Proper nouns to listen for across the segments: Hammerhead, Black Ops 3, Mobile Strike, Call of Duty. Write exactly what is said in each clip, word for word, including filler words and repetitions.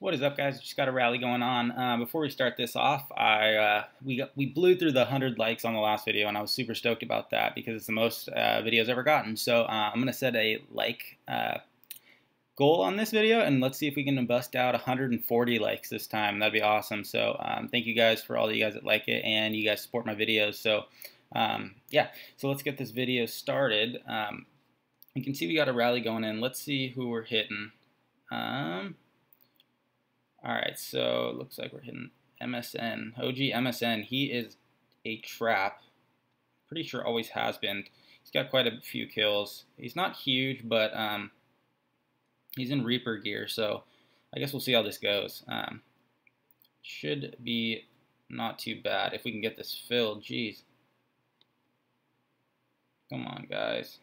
What is up, guys? Just got a rally going on. Uh, before we start this off, I uh, we got, we blew through the one hundred likes on the last video, and I was super stoked about that because it's the most uh, videos ever gotten. So uh, I'm gonna set a like uh, goal on this video, and let's see if we can bust out one hundred forty likes this time. That'd be awesome. So um, thank you guys for all of you guys that like it, and you guys support my videos. So um, yeah, so let's get this video started. Um, you can see we got a rally going in. Let's see who we're hitting. Um, Alright, so it looks like we're hitting M S N. O G M S N, he is a trap. Pretty sure always has been. He's got quite a few kills. He's not huge, but um, he's in Reaper gear, so I guess we'll see how this goes. Um, should be not too bad if we can get this filled. Jeez. Come on, guys.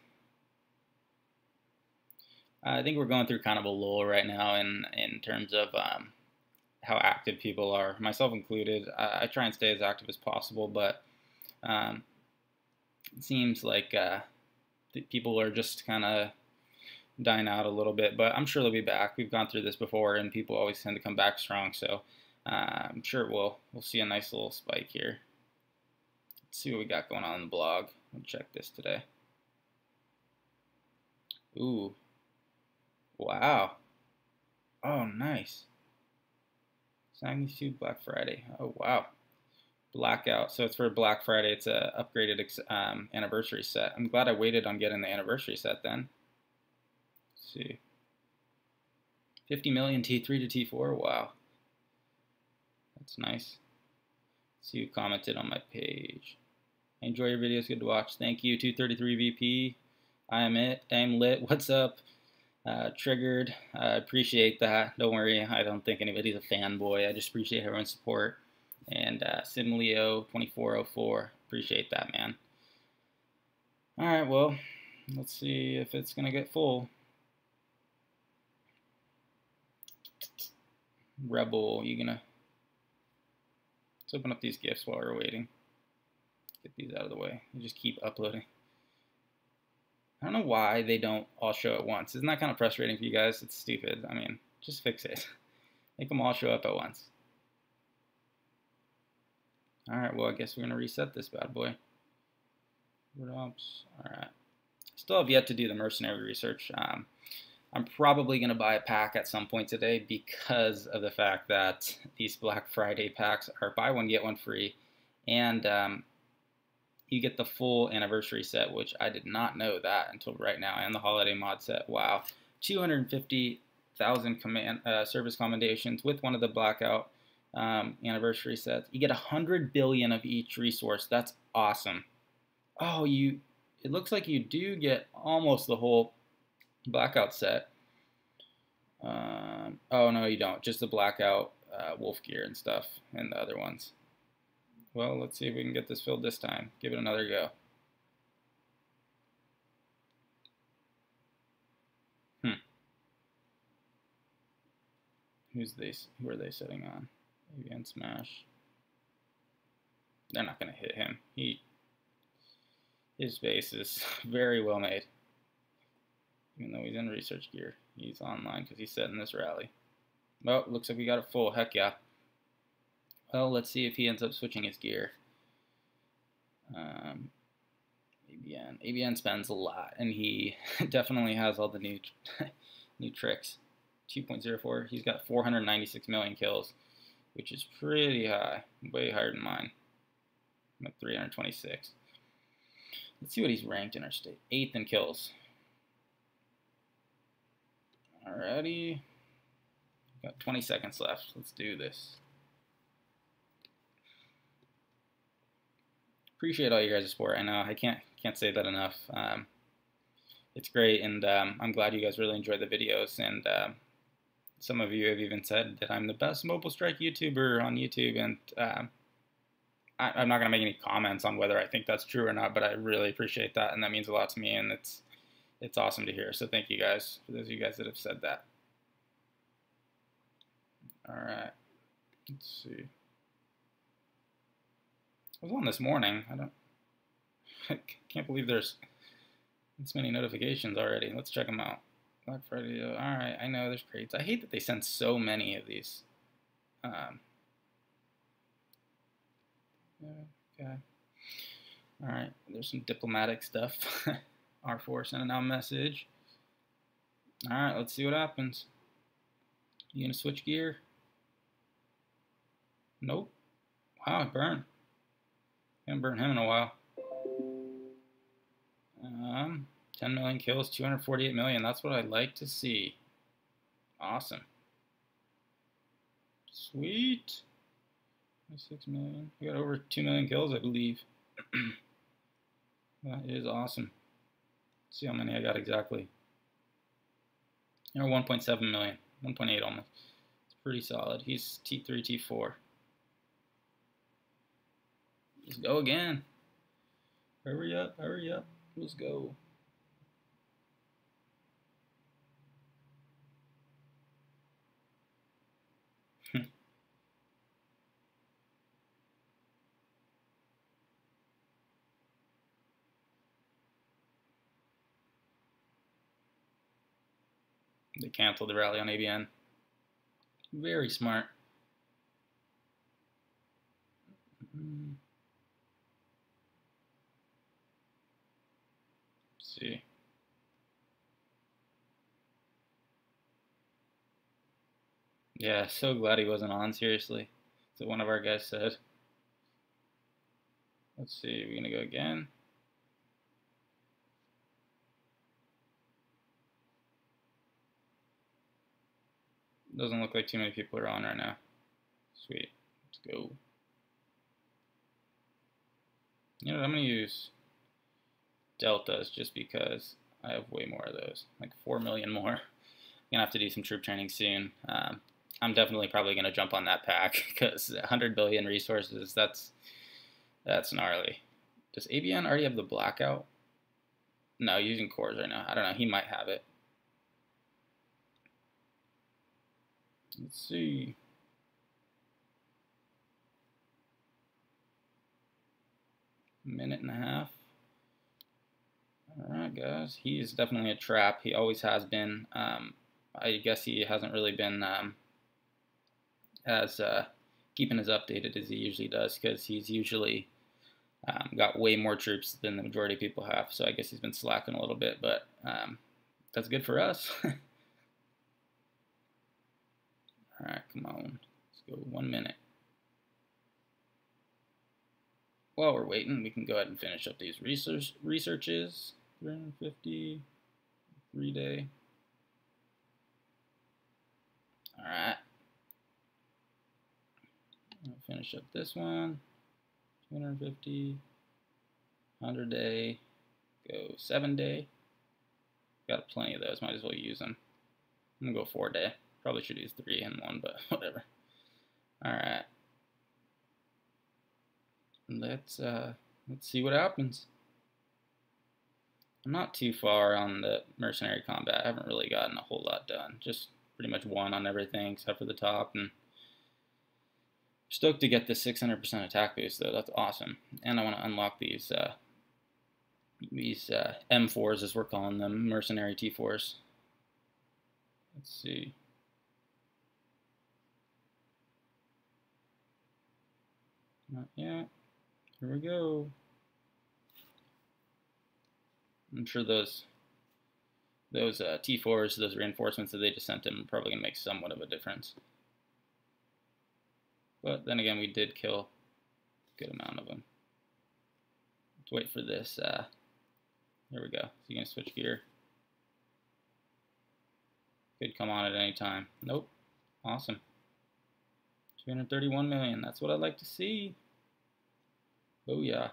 I think we're going through kind of a lull right now in, in terms of um, how active people are, myself included. I, I try and stay as active as possible, but um, it seems like uh, people are just kind of dying out a little bit, but I'm sure they'll be back. We've gone through this before, and people always tend to come back strong, so uh, I'm sure we'll, we'll see a nice little spike here. Let's see what we got going on in the blog. We'll check this today. Ooh. Wow. Oh, nice. ninety-two Black Friday. Oh, wow. Blackout. So it's for Black Friday. It's a upgraded um, anniversary set. I'm glad I waited on getting the anniversary set then. Let's see. fifty million T three to T four. Wow. That's nice. Let's see who commented on my page. I enjoy your videos. Good to watch. Thank you. two thirty-three V P. I am it. I am lit. What's up? Uh, triggered. I uh, appreciate that. Don't worry, I don't think anybody's a fanboy. I just appreciate everyone's support. And uh, Simleo twenty-four oh four, appreciate that, man. Alright, well, let's see if it's going to get full. Rebel, you gonna... Let's open up these gifts while we're waiting. Get these out of the way. You just keep uploading. I don't know why they don't all show at once. Isn't that kind of frustrating for you guys? It's stupid. I mean, just fix it. Make them all show up at once. Alright, well, I guess we're going to reset this bad boy. Alright. Still have yet to do the mercenary research. Um, I'm probably going to buy a pack at some point today because of the fact that these Black Friday packs are buy one, get one free. And... Um, you get the full anniversary set, which I did not know that until right now, and the holiday mod set. Wow, two hundred fifty thousand command uh, service commendations with one of the blackout um, anniversary sets. You get one hundred billion of each resource. That's awesome. Oh, you! It looks like you do get almost the whole blackout set. Um, oh no, you don't. Just the blackout uh, wolf gear and stuff, and the other ones. Well, let's see if we can get this filled this time. Give it another go. Hmm. Who's they? Who are they setting on? Avian Smash. They're not going to hit him. He, his base is very well made. Even though he's in research gear, he's online because he's setting this rally. Well, looks like we got it full. Heck yeah. Well, let's see if he ends up switching his gear. Um, A B N. A B N spends a lot, and he definitely has all the new new tricks. two point oh four. He's got four hundred ninety-six million kills, which is pretty high. Way higher than mine. I'm at three hundred twenty-six. Let's see what he's ranked in our state. eighth in kills. Alrighty. Got twenty seconds left. Let's do this. Appreciate all you guys' support. I know I can't can't say that enough. Um, it's great, and um, I'm glad you guys really enjoy the videos. And uh, some of you have even said that I'm the best Mobile Strike YouTuber on YouTube. And uh, I, I'm not gonna make any comments on whether I think that's true or not, but I really appreciate that, and that means a lot to me. And it's it's awesome to hear. So thank you guys for those of you guys that have said that. All right, let's see. I was on this morning. I don't. I can't believe there's this many notifications already. Let's check them out. Black Friday, all right, I know there's crates. I hate that they send so many of these. Um, okay. All right, there's some diplomatic stuff. R four sending out a message. All right, let's see what happens. You gonna switch gear? Nope. Wow, it burned. Haven't burned him in a while. Um, ten million kills, two hundred forty-eight million. That's what I'd like to see. Awesome. Sweet. six million. We got over two million kills, I believe. That is awesome. Let's see how many I got exactly. You know, one point seven million. one point eight almost. It's pretty solid. He's T three, T four. Let's go again. Hurry up, hurry up. Let's go. They canceled the rally on A B N. Very smart. Mm-hmm. Let's see. Yeah, so glad he wasn't on, seriously. That's what one of our guys said. Let's see, we're gonna go again. Doesn't look like too many people are on right now. Sweet. Let's go. You know what? I'm going to use deltas just because I have way more of those. Like four million more. I'm going to have to do some troop training soon. Um, I'm definitely probably going to jump on that pack because one hundred billion resources, that's that's gnarly. Does A B N already have the blackout? No, using cores right now. I don't know. He might have it. Let's see. A minute and a half. Alright, guys. He is definitely a trap. He always has been. Um, I guess he hasn't really been um, as uh, keeping as updated as he usually does because he's usually um, got way more troops than the majority of people have. So I guess he's been slacking a little bit, but um, that's good for us. Alright, come on. Let's go one minute. While we're waiting, we can go ahead and finish up these research researches. three hundred fifty, three day. Alright. I'll finish up this one. two hundred fifty, one hundred day, go seven day. Got plenty of those, might as well use them. I'm gonna go four day. Probably should use three and one, but whatever. Alright. Let's uh let's see what happens. I'm not too far on the mercenary combat. I haven't really gotten a whole lot done. Just pretty much one on everything except for the top, and I'm stoked to get the six hundred percent attack boost though. That's awesome. And I want to unlock these uh these uh M fours, as we're calling them, mercenary T fours. Let's see. Not yet. Here we go. I'm sure those those uh, T fours, those reinforcements that they just sent him, are probably gonna make somewhat of a difference. But then again, we did kill a good amount of them. Let's wait for this. Uh, here we go. So you're gonna switch gear. Could come on at any time. Nope. Awesome. two hundred thirty-one million. That's what I'd like to see. Oh yeah.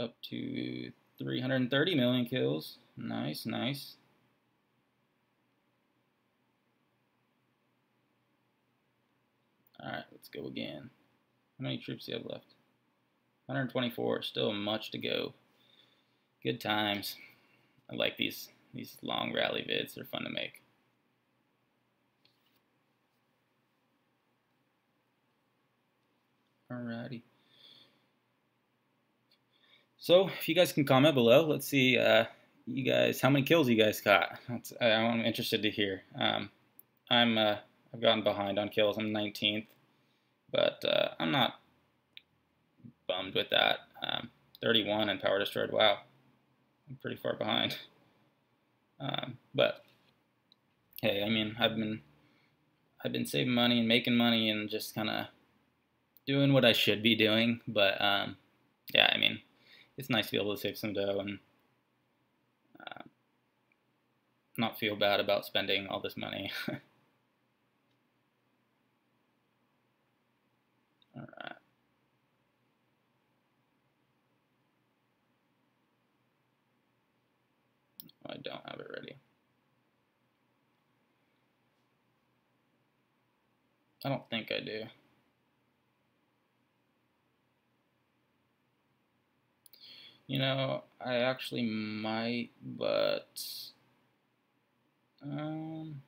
Up to three hundred thirty million kills. Nice, nice. All right, let's go again. How many troops do you have left? one hundred twenty-four. Still much to go. Good times. I like these these long rally vids. They're fun to make. Alrighty. So if you guys can comment below, let's see uh, you guys, how many kills you guys got? That's, uh, I'm interested to hear. Um, I'm uh, I've gotten behind on kills. I'm nineteenth, but uh, I'm not bummed with that. Um, thirty-one and Power Destroyed. Wow, I'm pretty far behind. Um, but hey, I mean, I've been I've been saving money and making money and just kind of doing what I should be doing. But um, yeah, I mean, it's nice to be able to save some dough and uh, not feel bad about spending all this money. All right. I don't have it ready. I don't think I do. You know, I actually might, but um,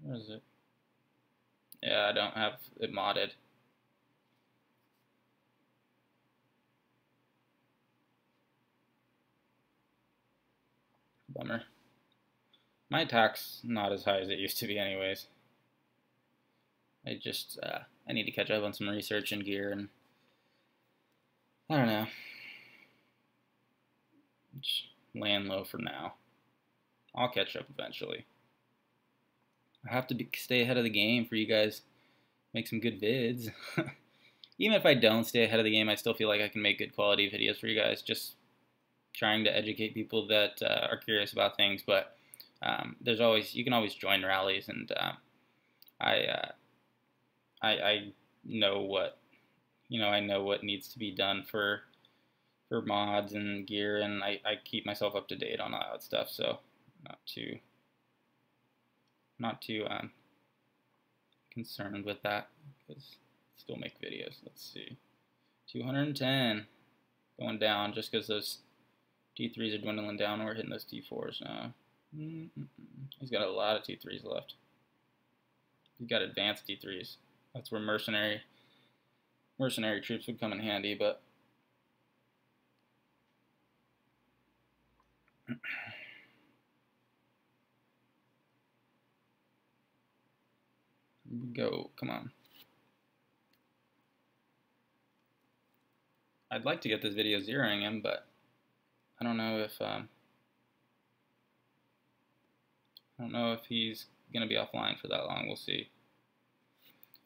where is it? Yeah, I don't have it modded. Bummer. My attack's not as high as it used to be anyways. I just, uh, I need to catch up on some research and gear and, I don't know. Just land low for now. I'll catch up eventually. I have to be, stay ahead of the game for you guys, make some good vids. Even if I don't stay ahead of the game, I still feel like I can make good quality videos for you guys, just trying to educate people that uh, are curious about things. But um, there's always, you can always join rallies, and uh, I, uh, I, I know what, you know, I know what needs to be done for for mods and gear, and I, I keep myself up to date on all that stuff, so not too, not too um, concerned with that, because I still make videos. Let's see, two hundred ten, going down, just because those T threes are dwindling down, we're hitting those T fours now. Mm -mm -mm. He's got a lot of T threes left. He's got advanced T threes. That's where mercenary, mercenary troops would come in handy, but go, come on. I'd like to get this video zeroing him, but I don't know if um, I don't know if he's gonna be offline for that long. We'll see.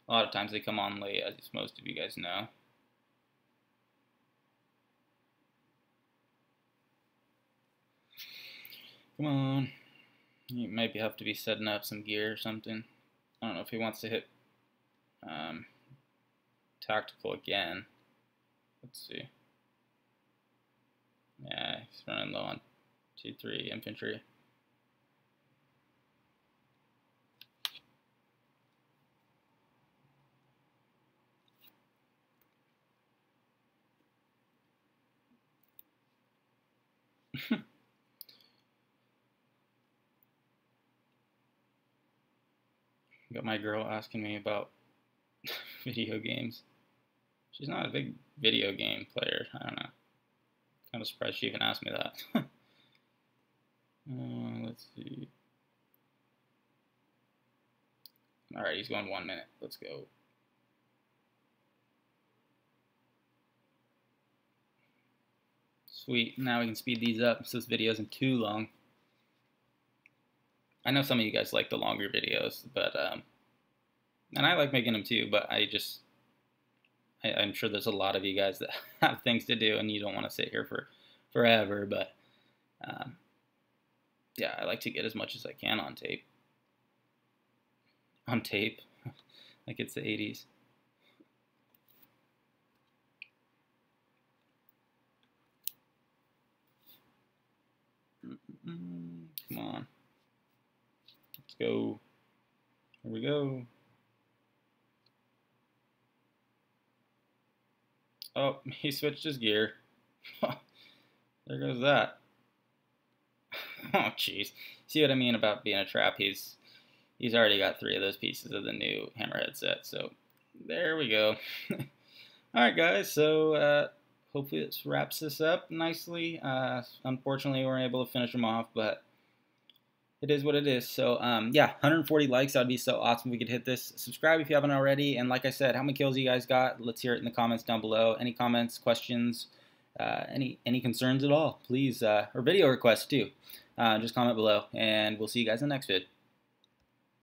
A lot of times they come on late, as most of you guys know. Come on. You might have to be setting up some gear or something. I don't know if he wants to hit um, tactical again. Let's see. Yeah, he's running low on T three infantry. Got my girl asking me about video games. She's not a big video game player. I don't know. Kind of surprised she even asked me that. uh, let's see. All right, he's going one minute. Let's go. Sweet. Now we can speed these up so this video isn't too long. I know some of you guys like the longer videos, but um, and I like making them too. But I just, I, I'm sure there's a lot of you guys that have things to do, and you don't want to sit here for forever. But um, yeah, I like to get as much as I can on tape. On tape, like it's the eighties. Mm-mm-mm. Come on. Go. Here we go. Oh, he switched his gear. There goes that. Oh, jeez. See what I mean about being a trap? He's he's already got three of those pieces of the new Hammerhead set. So there we go. All right, guys. So uh, hopefully it wraps this up nicely. Uh, unfortunately, we weren't able to finish them off, but it is what it is. So, um, yeah, one hundred forty likes. That would be so awesome if we could hit this. Subscribe if you haven't already. And like I said, how many kills you guys got? Let's hear it in the comments down below. Any comments, questions, uh, any, any concerns at all, please. Uh, or video requests, too. Uh, just comment below, and we'll see you guys in the next vid.